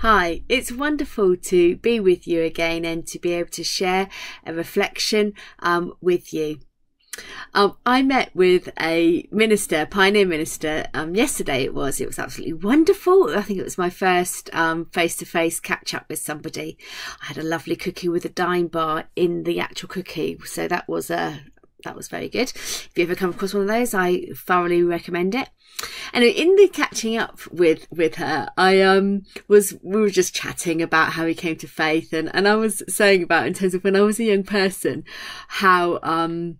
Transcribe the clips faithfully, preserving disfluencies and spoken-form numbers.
Hi, it's wonderful to be with you again and to be able to share a reflection um, with you. Um, I met with a minister, a pioneer minister, um, yesterday it was. It was absolutely wonderful. I think it was my first um, face-to-face catch-up with somebody. I had a lovely cookie with a dime bar in the actual cookie, so that was a that was very good. If you ever come across one of those, I thoroughly recommend it. And in the catching up with with her, I um was we were just chatting about how he came to faith, and and I was saying about in terms of when I was a young person, how um.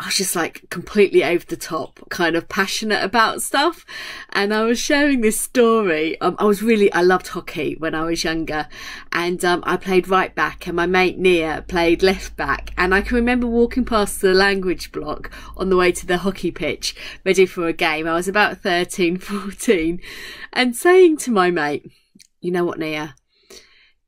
I was just like completely over the top, kind of passionate about stuff. And I was sharing this story. Um, I was really, I loved hockey when I was younger. And um, I played right back and my mate Nia played left back. And I can remember walking past the language block on the way to the hockey pitch, ready for a game. I was about thirteen, fourteen, and saying to my mate, you know what, Nia?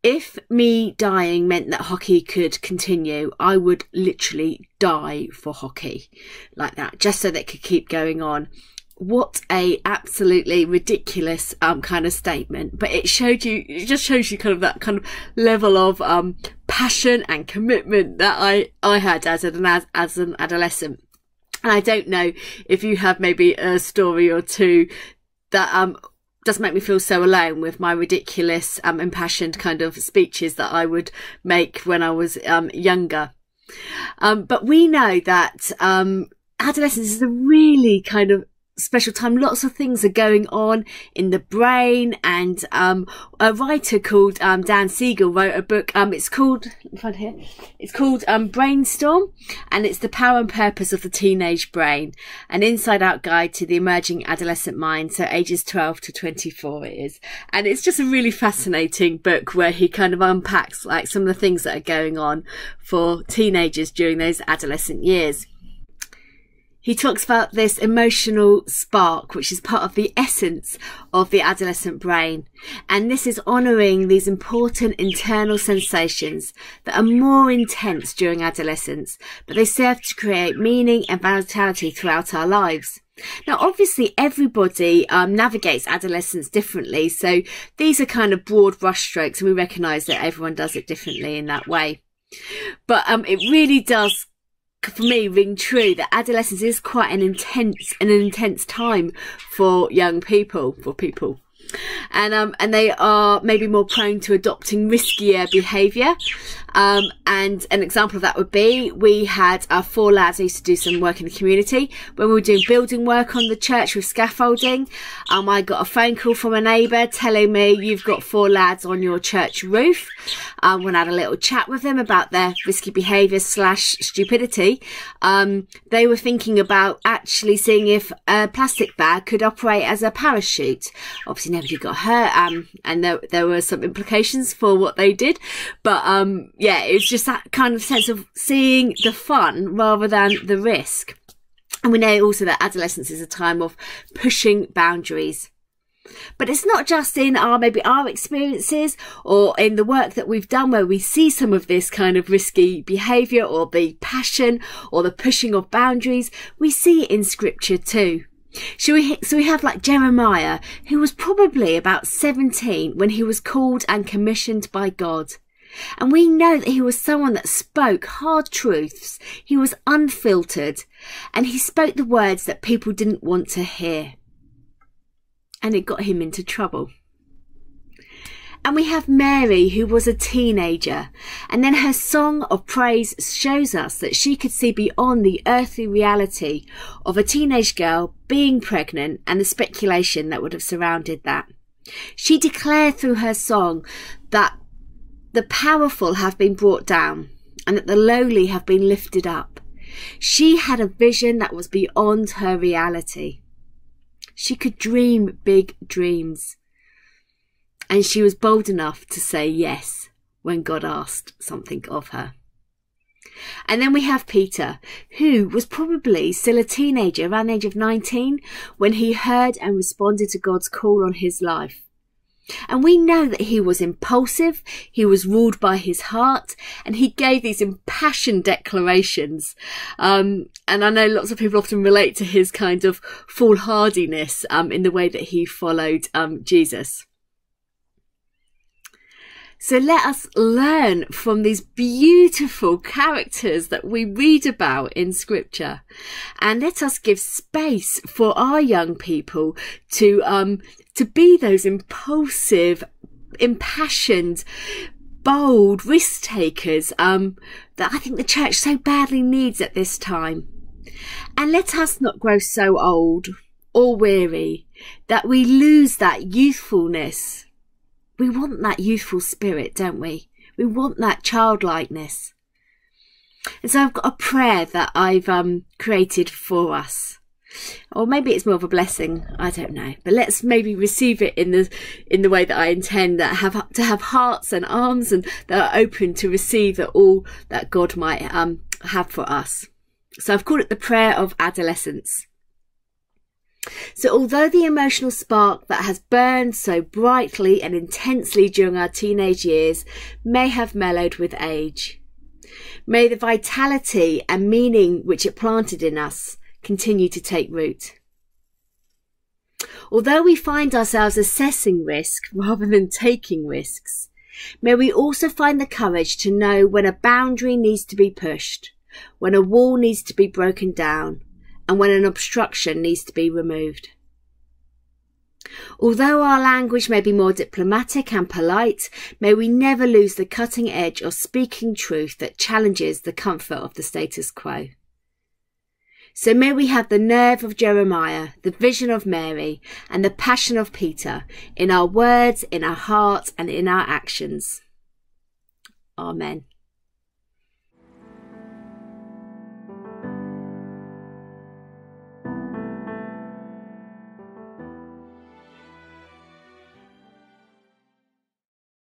If me dying meant that hockey could continue, I would literally die for hockey, like that, just so that it could keep going on. What a absolutely ridiculous um kind of statement, but it showed you, it just shows you kind of that kind of level of um passion and commitment that I I had as an as, as an adolescent. And I don't know if you have maybe a story or two that um. does make me feel so alone with my ridiculous, um, impassioned kind of speeches that I would make when I was um, younger. Um, but we know that um, adolescence is a really kind of special time. Lots of things are going on in the brain, and um, a writer called um, Dan Siegel wrote a book. Um, it's called here. It's called um, Brainstorm, and it's the power and purpose of the teenage brain, an inside-out guide to the emerging adolescent mind. So ages twelve to twenty-four it is, and it's just a really fascinating book where he kind of unpacks like some of the things that are going on for teenagers during those adolescent years. He talks about this emotional spark, which is part of the essence of the adolescent brain. And this is honouring these important internal sensations that are more intense during adolescence, but they serve to create meaning and vitality throughout our lives. Now, obviously, everybody um, navigates adolescence differently. So these are kind of broad brushstrokes, and we recognise that everyone does it differently in that way. But um, it really does, for me, ring true that adolescence is quite an intense and an intense time for young people, for people, and um and they are maybe more prone to adopting riskier behaviour. Um, and an example of that would be, we had our four lads who used to do some work in the community. When we were doing building work on the church with scaffolding, um, I got a phone call from a neighbour telling me, you've got four lads on your church roof. Um, when I had a little chat with them about their risky behaviour slash stupidity, um, they were thinking about actually seeing if a plastic bag could operate as a parachute. Obviously nobody got hurt, um, and there, there were some implications for what they did, but um, yeah, it was just that kind of sense of seeing the fun rather than the risk. And we know also that adolescence is a time of pushing boundaries. But it's not just in our maybe our experiences or in the work that we've done where we see some of this kind of risky behaviour or the passion or the pushing of boundaries. We see it in scripture too. So we, so we have like Jeremiah, who was probably about seventeen when he was called and commissioned by God. And we know that he was someone that spoke hard truths. He was unfiltered, and he spoke the words that people didn't want to hear. And it got him into trouble. And we have Mary, who was a teenager, and then her song of praise shows us that she could see beyond the earthly reality of a teenage girl being pregnant and the speculation that would have surrounded that. She declared through her song that the powerful have been brought down and that the lowly have been lifted up. She had a vision that was beyond her reality. She could dream big dreams. And she was bold enough to say yes when God asked something of her. And then we have Peter, who was probably still a teenager around the age of nineteen when he heard and responded to God's call on his life. And we know that he was impulsive, he was ruled by his heart, and he gave these impassioned declarations. Um, and I know lots of people often relate to his kind of foolhardiness um, in the way that he followed um, Jesus. So let us learn from these beautiful characters that we read about in Scripture, and let us give space for our young people to um to be those impulsive, impassioned, bold risk takers um that I think the church so badly needs at this time. And let us not grow so old or weary that we lose that youthfulness. We want that youthful spirit, don't we? We want that childlikeness. And so I've got a prayer that I've um, created for us. Or maybe it's more of a blessing, I don't know. But let's maybe receive it in the in the way that I intend, that have to have hearts and arms and that are open to receive all that God might um, have for us. So I've called it the prayer of adolescence. So although the emotional spark that has burned so brightly and intensely during our teenage years may have mellowed with age, may the vitality and meaning which it planted in us continue to take root. Although we find ourselves assessing risk rather than taking risks, may we also find the courage to know when a boundary needs to be pushed, when a wall needs to be broken down, and when an obstruction needs to be removed. Although our language may be more diplomatic and polite, may we never lose the cutting edge of speaking truth that challenges the comfort of the status quo. So may we have the nerve of Jeremiah, the vision of Mary, and the passion of Peter in our words, in our hearts, and in our actions. Amen.